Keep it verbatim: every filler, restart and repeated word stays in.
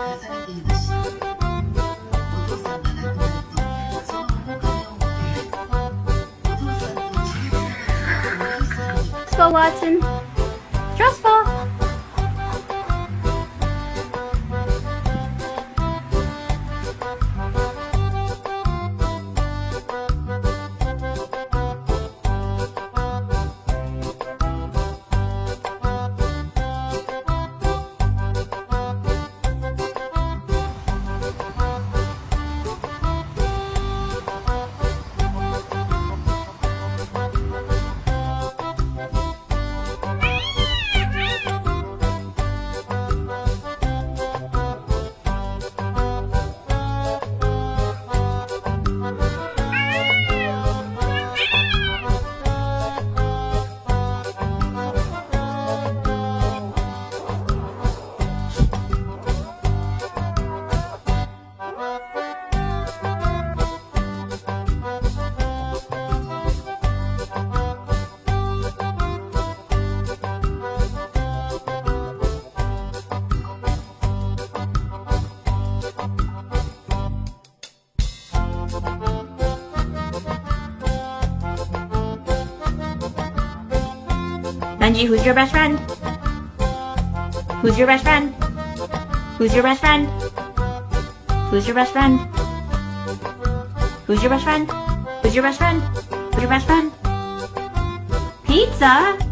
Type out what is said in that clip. Let's go, Watson. Trust fall. Benji, who's your best friend? Who's your best friend? Who's your best friend? Who's your best friend? Who's your best friend? Who's your best friend? Who's your best friend? Pizza?